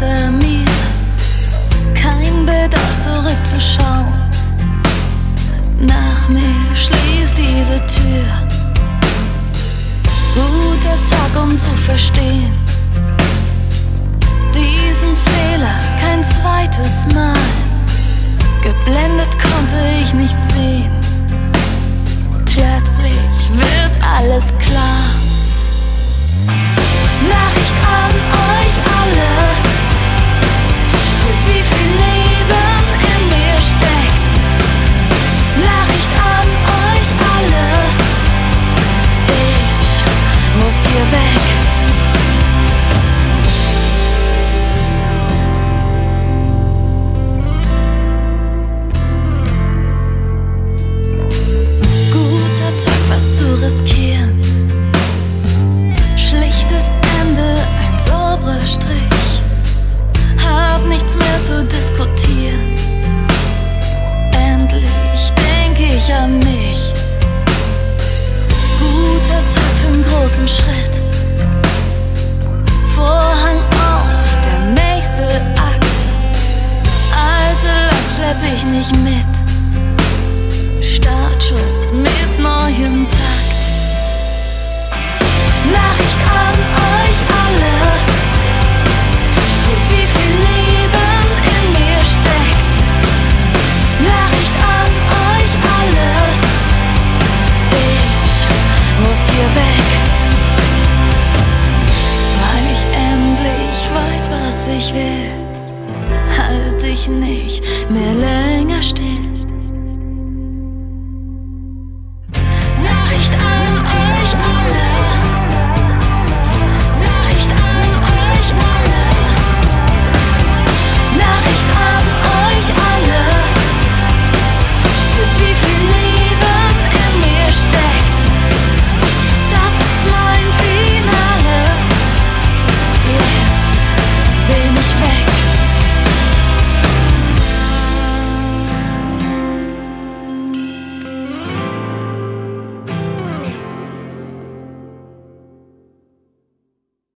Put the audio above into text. hinter mir, kein Bedarf zurückzuschauen. Nach mir schließt diese Tür. Guter Tag, um zu verstehen, diesen Fehler kein zweites Mal. Geblendet konnte ich nicht sehen. Plötzlich wird alles klar. Nachricht an euch alle. Spürt, wie viel Leben in mir steckt. Nachricht an euch alle. Ich muss hier weg. Riskieren. Schlichtes Ende, ein sauberer Strich. Hab nichts mehr zu diskutieren. Endlich denk ich an mich. Guter Tag für'n großen Schritt. Vorhang auf, der nächste Akt. Alte Last schlepp ich nicht mit. Startschuss mit neuem Tag. Nachricht an euch alle. Spürt, wie viel Leben in mir steckt. Nachricht an euch alle. Ich muss hier weg, weil ich endlich weiß, was ich will. Halt dich nicht mehr länger still.